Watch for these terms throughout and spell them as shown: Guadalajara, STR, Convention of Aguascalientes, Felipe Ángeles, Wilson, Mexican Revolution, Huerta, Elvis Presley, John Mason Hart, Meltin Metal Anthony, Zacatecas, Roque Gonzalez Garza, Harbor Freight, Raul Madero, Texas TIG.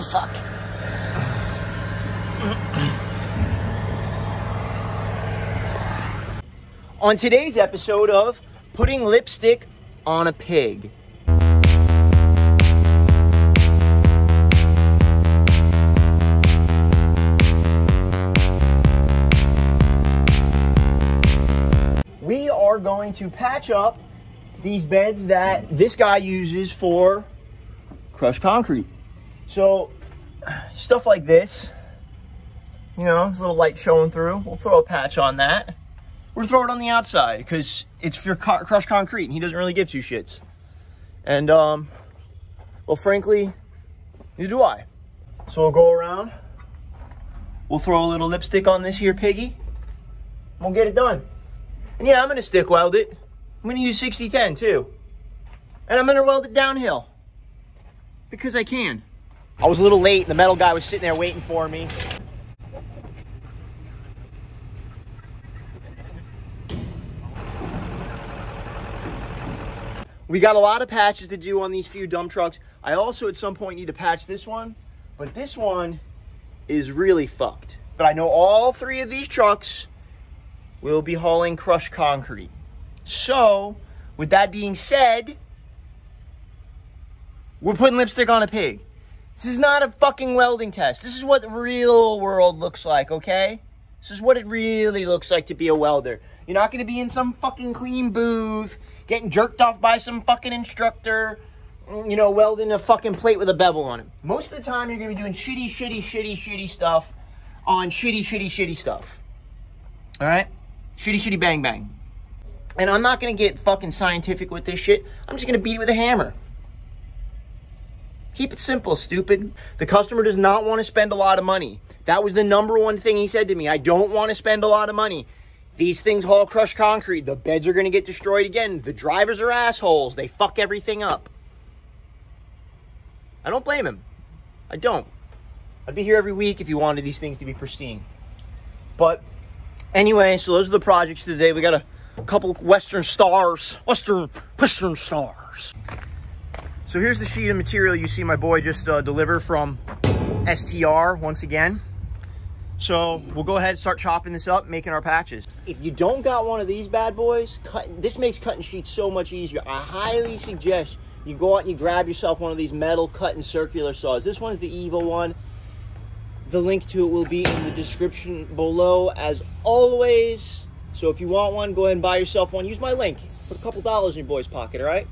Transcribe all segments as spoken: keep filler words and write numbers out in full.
Oh, fuck. On today's episode of Putting Lipstick on a Pig. We are going to patch up these beds that this guy uses for crushed concrete. So stuff like this, you know, it's a little light showing through. We'll throw a patch on that. We'll throw it on the outside because it's for co crushed concrete and he doesn't really give two shits. And, um, well, frankly, neither do I. So we'll go around. We'll throw a little lipstick on this here piggy. We'll get it done. And yeah, I'm going to stick weld it. I'm going to use sixty ten too. And I'm going to weld it downhill because I can. I was a little late and the metal guy was sitting there waiting for me. We got a lot of patches to do on these few dump trucks. I also at some point need to patch this one, but this one is really fucked. But I know all three of these trucks will be hauling crushed concrete. So with that being said, we're putting lipstick on a pig. This is not a fucking welding test. This is what the real world looks like, okay? This is what it really looks like to be a welder. You're not gonna be in some fucking clean booth getting jerked off by some fucking instructor, you know, welding a fucking plate with a bevel on it. Most of the time, you're gonna be doing shitty, shitty, shitty, shitty stuff on shitty, shitty, shitty stuff. All right? Shitty, shitty, bang, bang. And I'm not gonna get fucking scientific with this shit. I'm just gonna beat it with a hammer. Keep it simple, stupid. The customer does not want to spend a lot of money. That was the number one thing he said to me. I don't want to spend a lot of money. These things haul crushed concrete. The beds are going to get destroyed again. The drivers are assholes. They fuck everything up. I don't blame him. I don't. I'd be here every week if you wanted these things to be pristine. But anyway, so those are the projects today. We got a couple Western stars. Western, Western stars. So here's the sheet of material you see my boy just uh, deliver from S T R once again. So we'll go ahead and start chopping this up, making our patches. If you don't got one of these bad boys, cut, this makes cutting sheets so much easier. I highly suggest you go out and you grab yourself one of these metal cutting circular saws. This one's the evil one. The link to it will be in the description below as always. So if you want one, go ahead and buy yourself one. Use my link. Put a couple dollars in your boy's pocket, all right?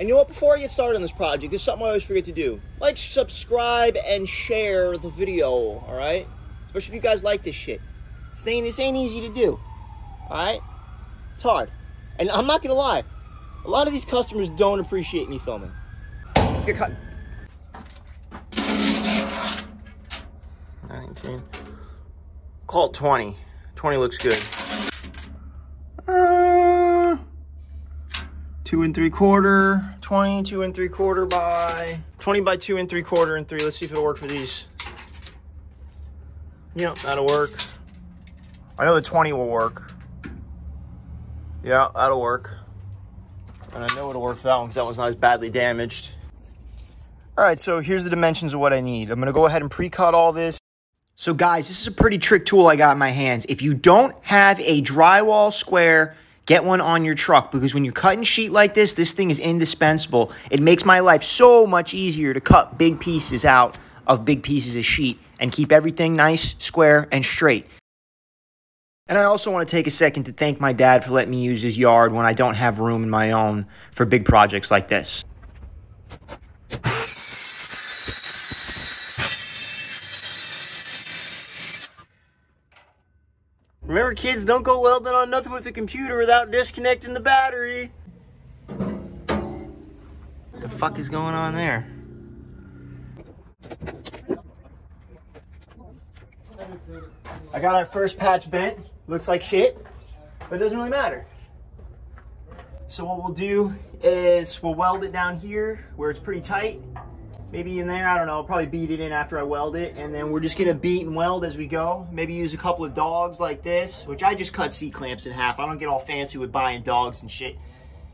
And you know what, before I get started on this project, there's something I always forget to do. Like, subscribe, and share the video, all right? Especially if you guys like this shit. This ain't, this ain't easy to do. Alright? It's hard. And I'm not gonna lie, a lot of these customers don't appreciate me filming. You're cutting. nineteen. Call it twenty. twenty looks good. Uh, two and three quarter. twenty, two and three quarter by. twenty by two and three quarter and three. Let's see if it'll work for these. Yep, that'll work. I know the twenty will work. Yeah, that'll work. And I know it'll work for that one because that one's not as badly damaged. All right, so here's the dimensions of what I need. I'm gonna go ahead and pre-cut all this. So guys, this is a pretty trick tool I got in my hands. If you don't have a drywall square, get one on your truck, because when you're cutting sheet like this, this thing is indispensable. It makes my life so much easier to cut big pieces out of big pieces of sheet and keep everything nice, square, and straight. And I also want to take a second to thank my dad for letting me use his yard when I don't have room in my own for big projects like this. Remember kids, don't go welding on nothing with a computer without disconnecting the battery. What the fuck is going on there? I got our first patch bent. Looks like shit, but it doesn't really matter. So what we'll do is we'll weld it down here where it's pretty tight. Maybe in there, I don't know, I'll probably beat it in after I weld it. And then we're just gonna beat and weld as we go. Maybe use a couple of dogs like this, which I just cut C-clamps in half. I don't get all fancy with buying dogs and shit.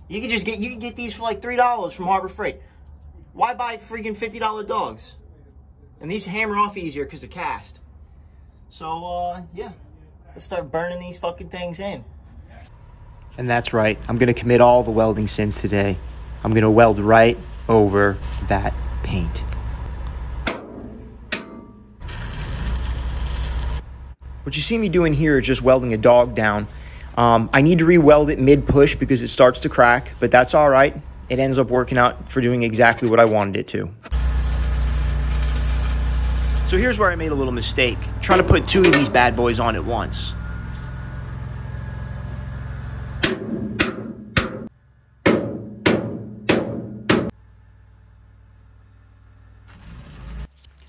You can just get, you can get these for like three dollars from Harbor Freight. Why buy freaking fifty dollar dogs? And these hammer off easier because they're cast. So, uh, yeah, let's start burning these fucking things in. And that's right. I'm going to commit all the welding sins today. I'm going to weld right over that paint. What you see me doing here is just welding a dog down. Um, I need to re-weld it mid-push because it starts to crack, but that's all right. It ends up working out for doing exactly what I wanted it to. So here's where I made a little mistake, trying to put two of these bad boys on at once.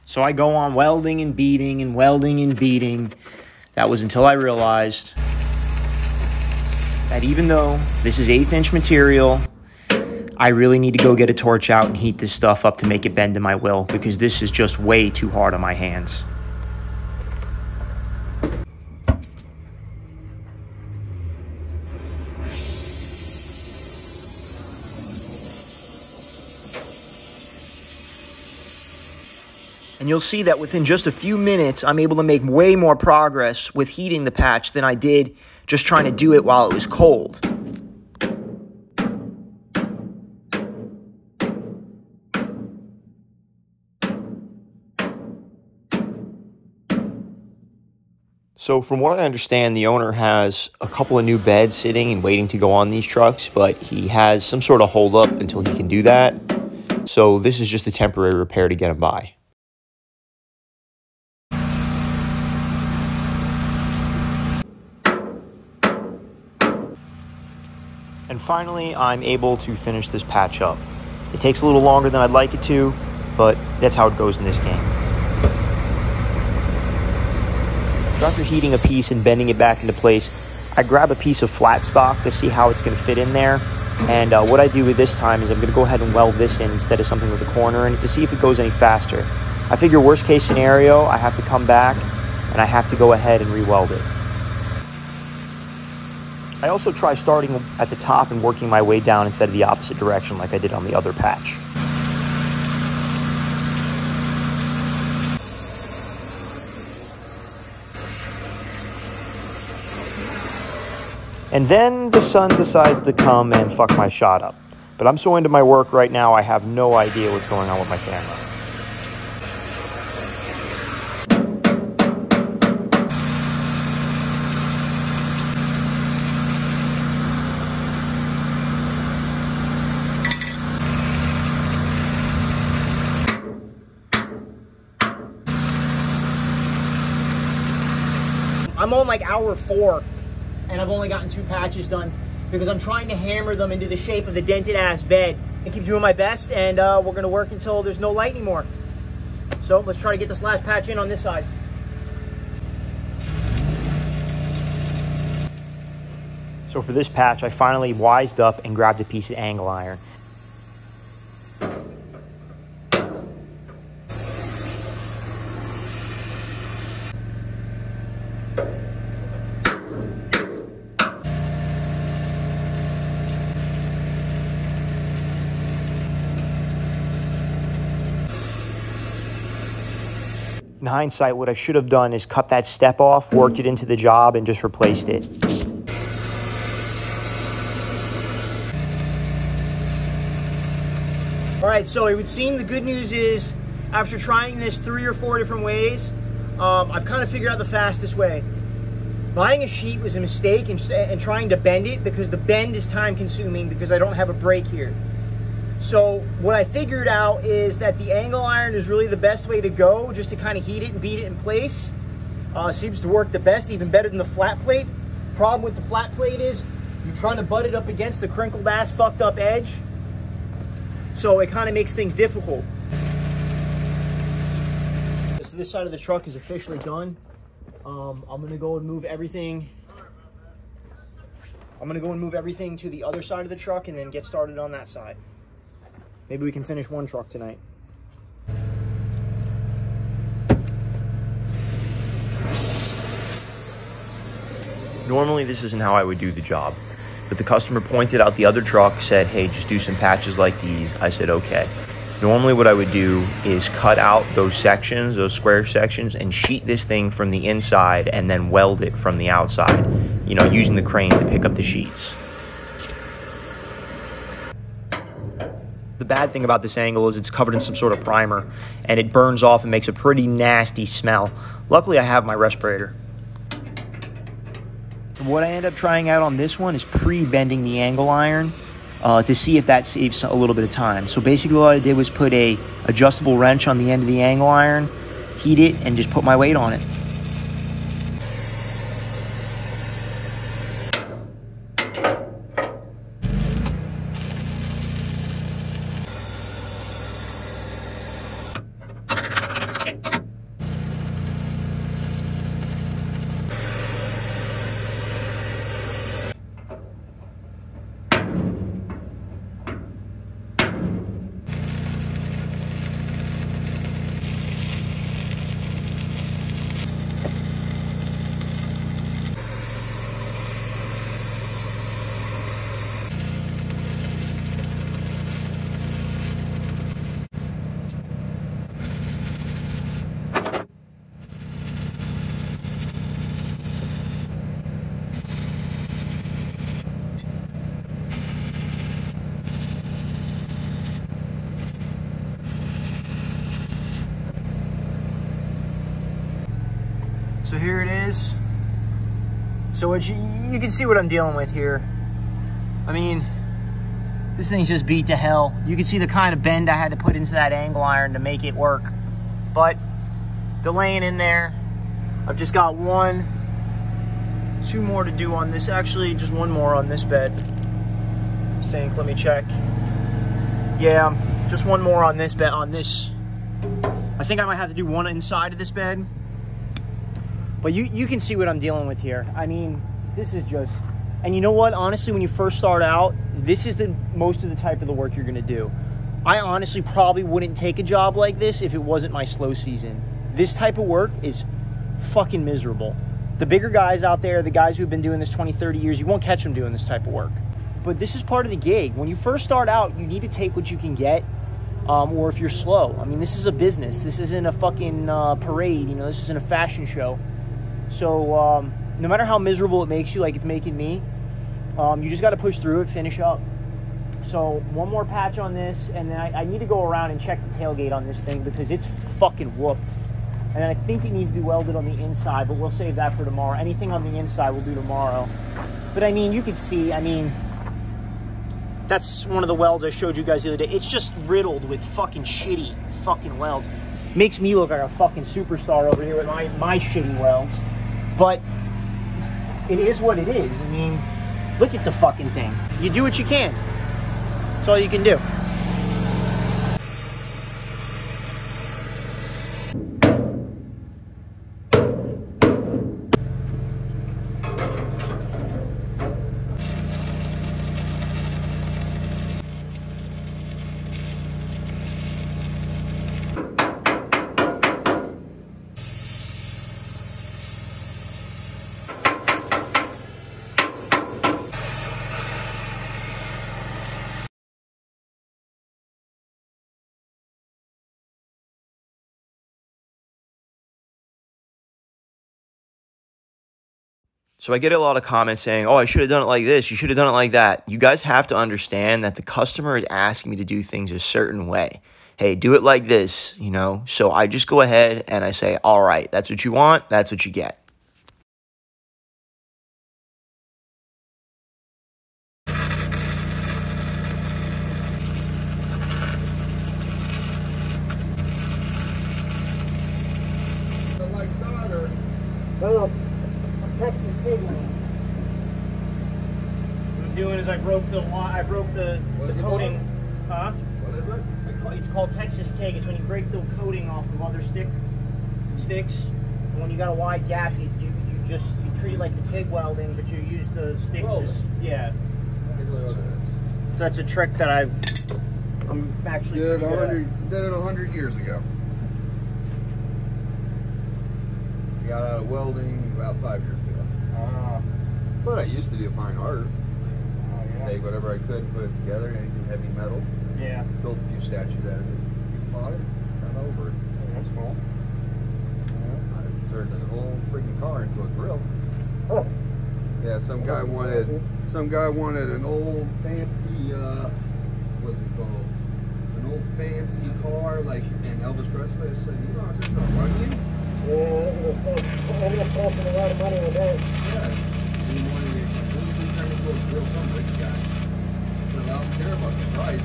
So I go on welding and beating and welding and beating. That was until I realized that even though this is eighth inch material, I really need to go get a torch out and heat this stuff up to make it bend to my will, because this is just way too hard on my hands. And you'll see that within just a few minutes, I'm able to make way more progress with heating the patch than I did just trying to do it while it was cold. So from what I understand, the owner has a couple of new beds sitting and waiting to go on these trucks, but he has some sort of hold up until he can do that. So this is just a temporary repair to get him by. And finally, I'm able to finish this patch up. It takes a little longer than I'd like it to, but that's how it goes in this game. So after heating a piece and bending it back into place, I grab a piece of flat stock to see how it's going to fit in there. And uh, what I do with this time is I'm going to go ahead and weld this in instead of something with a corner in it to see if it goes any faster. I figure worst case scenario, I have to come back and I have to go ahead and re-weld it. I also try starting at the top and working my way down instead of the opposite direction like I did on the other patch. And then the sun decides to come and fuck my shot up. But I'm so into my work right now, I have no idea what's going on with my camera. I'm on like hour four. And I've only gotten two patches done because I'm trying to hammer them into the shape of the dented ass bed and keep doing my best, and uh, we're gonna work until there's no light anymore. So let's try to get this last patch in on this side. So for this patch, I finally wised up and grabbed a piece of angle iron. In hindsight, what I should have done is cut that step off, worked it into the job, and just replaced it. All right, so it would seem the good news is, after trying this three or four different ways, um, I've kind of figured out the fastest way. Buying a sheet was a mistake, and, and trying to bend it, because the bend is time-consuming because I don't have a break here. So what I figured out is that the angle iron is really the best way to go, just to kind of heat it and beat it in place. Uh, seems to work the best, even better than the flat plate. Problem with the flat plate is you're trying to butt it up against the crinkled ass fucked up edge. So it kind of makes things difficult. So this side of the truck is officially done. Um, I'm gonna go and move everything. I'm gonna go and move everything to the other side of the truck and then get started on that side. Maybe we can finish one truck tonight. Normally this isn't how I would do the job, but the customer pointed out the other truck, said, hey, just do some patches like these. I said, okay. Normally what I would do is cut out those sections, those square sections, and sheet this thing from the inside and then weld it from the outside, you know, using the crane to pick up the sheets. The bad thing about this angle is it's covered in some sort of primer and it burns off and makes a pretty nasty smell. Luckily I have my respirator. What I end up trying out on this one is pre-bending the angle iron. Uh, to see if that saves a little bit of time. So basically all I did was put a adjustable wrench on the end of the angle iron, heat it, and just put my weight on it. So here it is. So what you, you can see what I'm dealing with here. I mean, this thing's just beat to hell. You can see the kind of bend I had to put into that angle iron to make it work. But delaying in there, I've just got one, two more to do on this. Actually, just one more on this bed. I think, let me check. Yeah, just one more on this bed, on this. I think I might have to do one inside of this bed. But you, you can see what I'm dealing with here. I mean, this is just, and you know what? Honestly, when you first start out, this is the most of the type of the work you're gonna do. I honestly probably wouldn't take a job like this if it wasn't my slow season. This type of work is fucking miserable. The bigger guys out there, the guys who've been doing this twenty, thirty years, you won't catch them doing this type of work. But this is part of the gig. When you first start out, you need to take what you can get. Um, or if you're slow. I mean, this is a business. This isn't a fucking uh, parade, you know, this isn't a fashion show. So um, no matter how miserable it makes you, like it's making me, um, you just got to push through it, finish up. So one more patch on this, and then I, I need to go around and check the tailgate on this thing because it's fucking whooped. And then I think it needs to be welded on the inside, but we'll save that for tomorrow. Anything on the inside we'll do tomorrow. But I mean, you can see, I mean, that's one of the welds I showed you guys the other day. It's just riddled with fucking shitty fucking welds. Makes me look like a fucking superstar over here with my, my shitty welds. But it is what it is. I mean, look at the fucking thing. You do what you can. That's all you can do. So I get a lot of comments saying, oh, I should have done it like this. You should have done it like that. You guys have to understand that the customer is asking me to do things a certain way. Hey, do it like this, you know? So I just go ahead and I say, all right, that's what you want. That's what you get. Hello. Texas T I G. What I'm doing is I broke the I broke the, the coating. Huh? What is it? It's called Texas T I G. It's when you break the coating off of other stick sticks. And when you got a wide gap, you you, you just you treat it like the T I G welding, but you use the sticks. As, yeah. So that's a trick that I I'm actually did it a hundred did it a hundred years ago. I got out of welding about five years ago. Uh, but I used to do fine art. Oh, yeah. take whatever I could and put it together, anything heavy metal. Yeah. Built a few statues out of it. You bought it, got over it. Oh, that's cool. Yeah. I turned the whole freaking car into a grill. Oh. Yeah, some guy wanted some guy wanted an old fancy uh what's it called? An old fancy car like and Elvis Presley said, you know, I'm just gonna run you. Yeah, it was I'm gonna cost him a lot of money on that. Yeah. He wanted it completely turned into a grill, some rich guy. So I don't care about the price,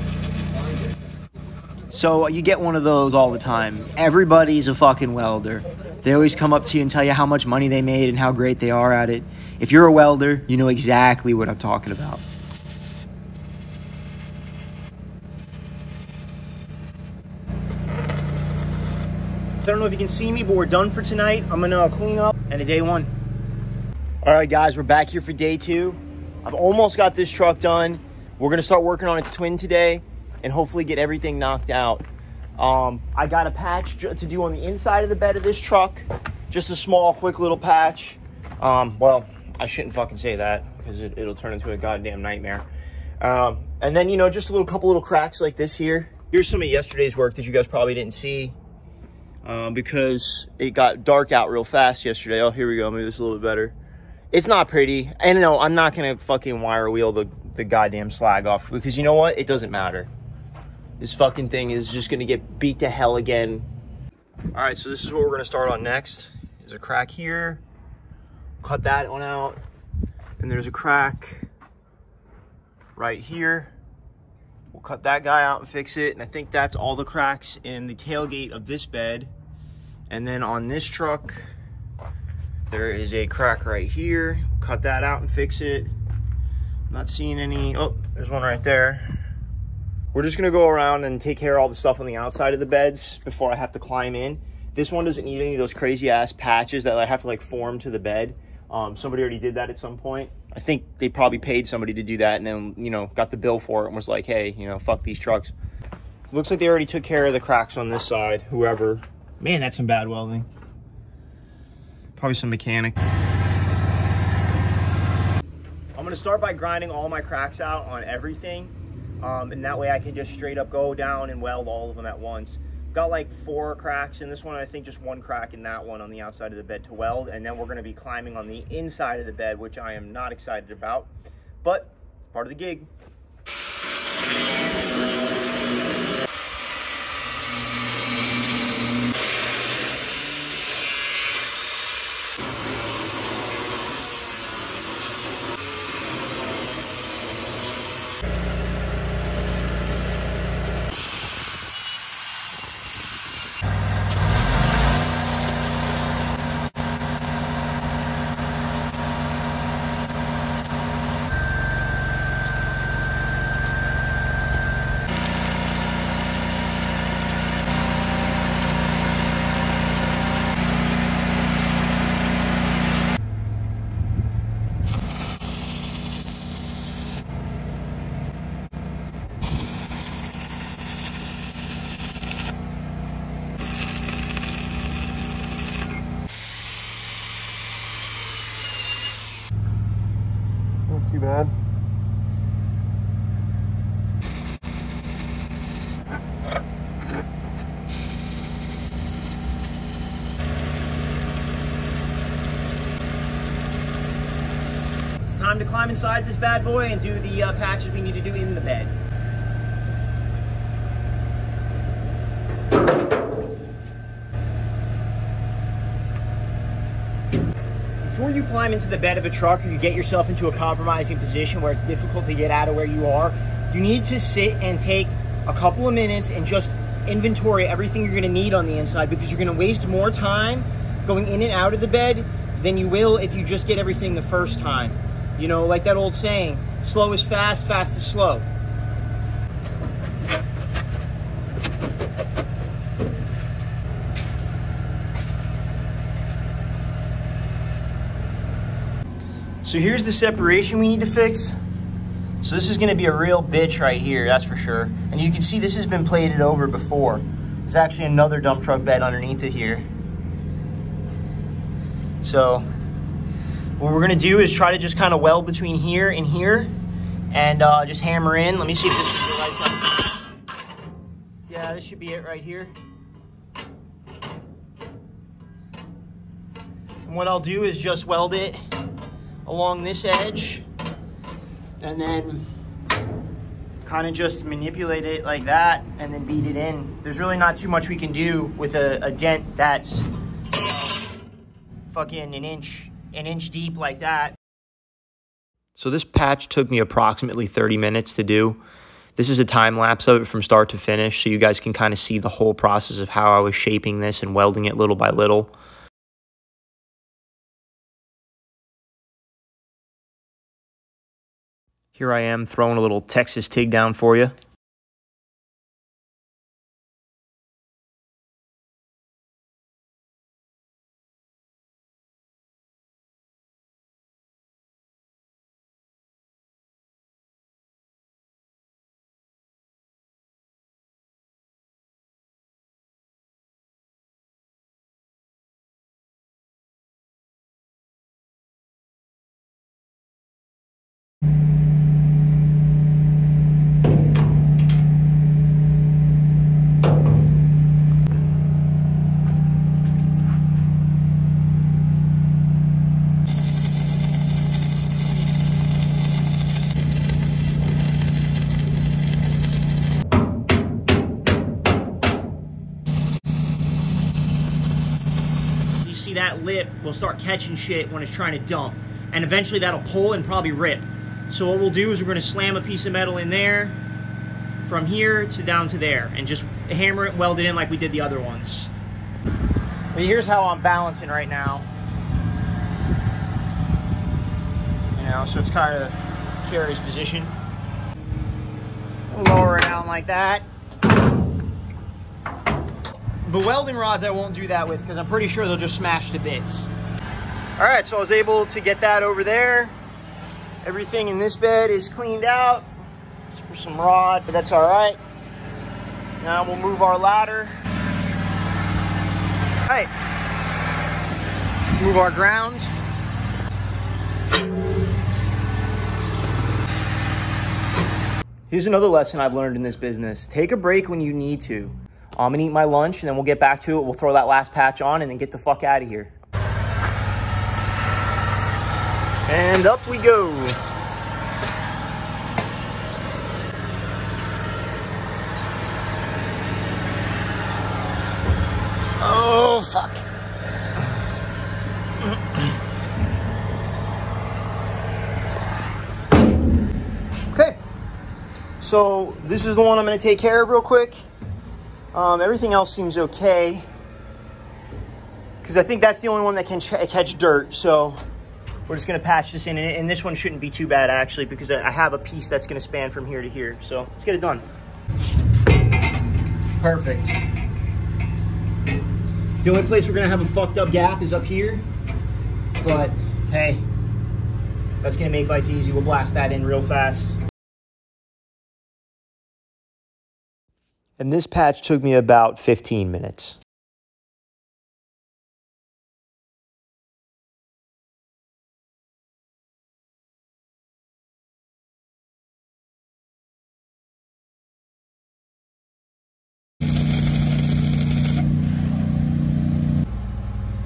find it. So you get one of those all the time. Everybody's a fucking welder. They always come up to you and tell you how much money they made and how great they are at it. If you're a welder, you know exactly what I'm talking about. I don't know if you can see me, but we're done for tonight. I'm gonna clean up and a day one. All right, guys, we're back here for day two. I've almost got this truck done. We're gonna start working on its twin today and hopefully get everything knocked out. Um, I got a patch to do on the inside of the bed of this truck. Just a small, quick little patch. Um, well, I shouldn't fucking say that because it, it'll turn into a goddamn nightmare. Um, and then, you know, just a little couple little cracks like this here. Here's some of yesterday's work that you guys probably didn't see um, because it got dark out real fast yesterday. Oh, here we go. Maybe this is a little bit better. It's not pretty. And no, I'm not going to fucking wire wheel the, the goddamn slag off because you know what? It doesn't matter. This fucking thing is just going to get beat to hell again. All right, so this is what we're going to start on next. There's a crack here. Cut that one out. And there's a crack right here. We'll cut that guy out and fix it. And I think that's all the cracks in the tailgate of this bed. And then on this truck, there is a crack right here. Cut that out and fix it. Not seeing any. Oh, there's one right there. We're just gonna go around and take care of all the stuff on the outside of the beds before I have to climb in. This one doesn't need any of those crazy ass patches that I have to like form to the bed. Um, somebody already did that at some point. I think they probably paid somebody to do that and then, you know, got the bill for it and was like, hey, you know, fuck these trucks. It looks like they already took care of the cracks on this side, whoever. Man, that's some bad welding. Probably some mechanic. I'm gonna start by grinding all my cracks out on everything. Um, and that way I can just straight up go down and weld all of them at once. Got like four cracks in this one, I think just one crack in that one on the outside of the bed to weld, and then we're going to be climbing on the inside of the bed, which I am not excited about, but part of the gig. Bad. It's time to climb inside this bad boy and do the uh, patches we need to do in the bed. Before you climb into the bed of a truck or you get yourself into a compromising position where it's difficult to get out of where you are, you need to sit and take a couple of minutes and just inventory everything you're going to need on the inside because you're going to waste more time going in and out of the bed than you will if you just get everything the first time. You know, like that old saying, slow is fast, fast is slow. So here's the separation we need to fix. So this is gonna be a real bitch right here, that's for sure. And you can see this has been plated over before. There's actually another dump truck bed underneath it here. So what we're gonna do is try to just kind of weld between here and here and uh, just hammer in. Let me see if this is the right time. Yeah, this should be it right here. And what I'll do is just weld it along this edge and then kind of just manipulate it like that and then beat it in. There's really not too much we can do with a, a dent that's fucking an inch, an inch deep like that. So this patch took me approximately thirty minutes to do. This is a time lapse of it from start to finish, so you guys can kind of see the whole process of how I was shaping this and welding it little by little. Here I am throwing a little Texas TIG down for you. That lip will start catching shit when it's trying to dump, and eventually that'll pull and probably rip. So what we'll do is we're going to slam a piece of metal in there from here to down to there and just hammer it, weld it in like we did the other ones. Well, here's how I'm balancing right now, you know, so it's kind of Carrie's position. Lower it down like that. The welding rods I won't do that with because I'm pretty sure they'll just smash to bits. All right, so I was able to get that over there. Everything in this bed is cleaned out. Just for some rod, but that's all right. Now we'll move our ladder. All right, let's move our ground. Here's another lesson I've learned in this business. Take a break when you need to. I'm gonna eat my lunch and then we'll get back to it. We'll throw that last patch on and then get the fuck out of here. And up we go. Oh, fuck. Okay. So this is the one I'm gonna take care of real quick. Um, everything else seems okay, because I think that's the only one that can ch catch dirt. So we're just going to patch this in, and, and this one shouldn't be too bad, actually, because I, I have a piece that's going to span from here to here. So let's get it done. Perfect. The only place we're going to have a fucked up gap is up here, but hey, that's going to make life easy. We'll blast that in real fast. And this patch took me about fifteen minutes.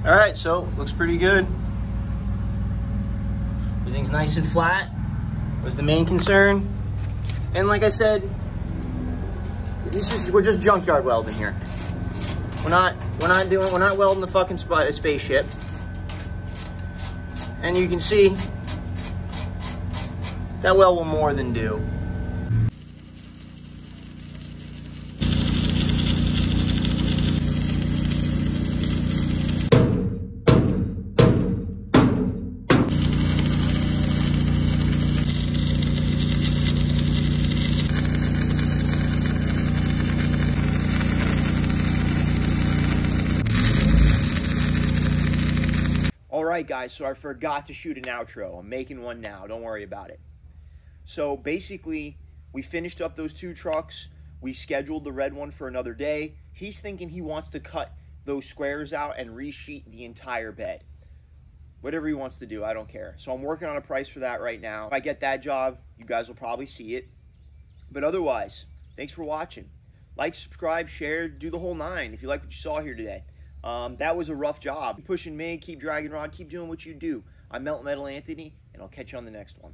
All right, so looks pretty good. Everything's nice and flat was the main concern. And like I said, This is we're just junkyard welding here. We're not we're not doing we're not welding the fucking spot a spaceship. And you can see that weld will more than do. Alright guys, so I forgot to shoot an outro. I'm making one now, don't worry about it. So basically, we finished up those two trucks. We scheduled the red one for another day. He's thinking he wants to cut those squares out and resheet the entire bed. whatever he wants to do, I don't care. So I'm working on a price for that right now. If I get that job, you guys will probably see it. But otherwise, thanks for watching. Like, subscribe, share, do the whole nine if you like what you saw here today. Um, that was a rough job. Keep pushing me, keep dragging rod, keep doing what you do. I'm Meltin Metal Anthony, and I'll catch you on the next one.